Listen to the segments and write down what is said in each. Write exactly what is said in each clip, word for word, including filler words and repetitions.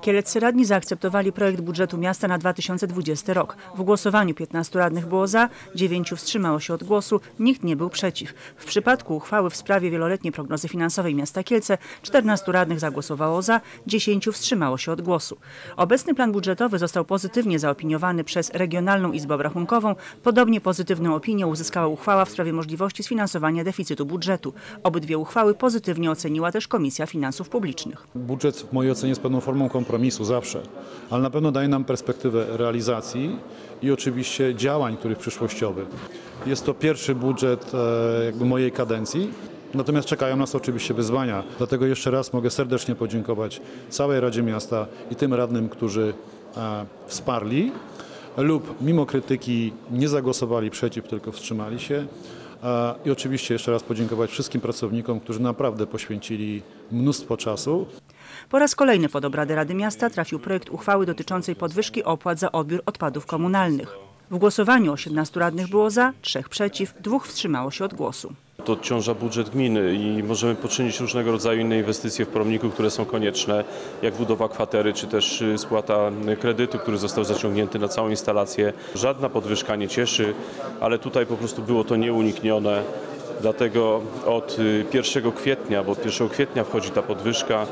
Kieleccy radni zaakceptowali projekt budżetu miasta na dwa tysiące dwudziesty rok. W głosowaniu piętnastu radnych było za, dziewięciu wstrzymało się od głosu, nikt nie był przeciw. W przypadku uchwały w sprawie wieloletniej prognozy finansowej miasta Kielce czternastu radnych zagłosowało za, dziesięciu wstrzymało się od głosu. Obecny plan budżetowy został pozytywnie zaopiniowany przez Regionalną Izbę Obrachunkową. Podobnie pozytywną opinię uzyskała uchwała w sprawie możliwości sfinansowania deficytu budżetu. Obydwie uchwały pozytywnie oceniła też Komisja Finansów Publicznych. Budżet w mojej ocenie jest pewną formą kompromisu zawsze, ale na pewno daje nam perspektywę realizacji i oczywiście działań, których przyszłościowych. Jest to pierwszy budżet jakby mojej kadencji, natomiast czekają nas oczywiście wyzwania. Dlatego jeszcze raz mogę serdecznie podziękować całej Radzie Miasta i tym radnym, którzy wsparli lub mimo krytyki nie zagłosowali przeciw, tylko wstrzymali się. I oczywiście jeszcze raz podziękować wszystkim pracownikom, którzy naprawdę poświęcili mnóstwo czasu. Po raz kolejny pod obrady Rady Miasta trafił projekt uchwały dotyczącej podwyżki opłat za odbiór odpadów komunalnych. W głosowaniu osiemnastu radnych było za, trzech przeciw, dwóch wstrzymało się od głosu. To odciąża budżet gminy i możemy poczynić różnego rodzaju inne inwestycje w Promniku, które są konieczne, jak budowa kwatery, czy też spłata kredytu, który został zaciągnięty na całą instalację. Żadna podwyżka nie cieszy, ale tutaj po prostu było to nieuniknione. Dlatego od pierwszego kwietnia, bo od pierwszego kwietnia wchodzi ta podwyżka,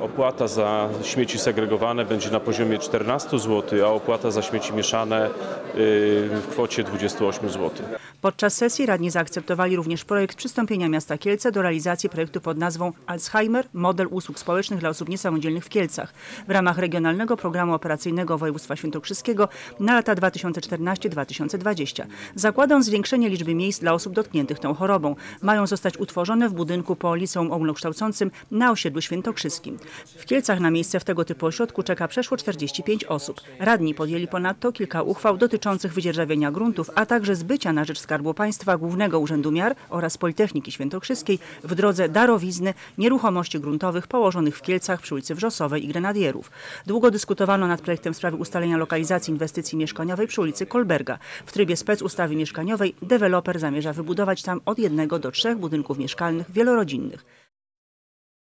opłata za śmieci segregowane będzie na poziomie czternaście złotych, a opłata za śmieci mieszane w kwocie dwadzieścia osiem złotych. Podczas sesji radni zaakceptowali również projekt przystąpienia miasta Kielce do realizacji projektu pod nazwą Alzheimer – model usług społecznych dla osób niesamodzielnych w Kielcach w ramach Regionalnego Programu Operacyjnego Województwa Świętokrzyskiego na lata dwa tysiące czternaście do dwa tysiące dwudziestego. Zakłada on zwiększenie liczby miejsc dla osób dotkniętych tą chorobą. Mają zostać utworzone w budynku po liceum ogólnokształcącym na osiedlu świętokrzyskim. W Kielcach na miejsce w tego typu ośrodku czeka przeszło czterdzieści pięć osób. Radni podjęli ponadto kilka uchwał dotyczących wydzierżawienia gruntów, a także zbycia na rzecz Skarbu Państwa, Głównego Urzędu Miar oraz Politechniki Świętokrzyskiej w drodze darowizny nieruchomości gruntowych położonych w Kielcach przy ulicy Wrzosowej i Grenadierów. Długo dyskutowano nad projektem w sprawie ustalenia lokalizacji inwestycji mieszkaniowej przy ulicy Kolberga. W trybie specustawy mieszkaniowej deweloper zamierza wybudować tam od jednego do trzech budynków mieszkalnych wielorodzinnych.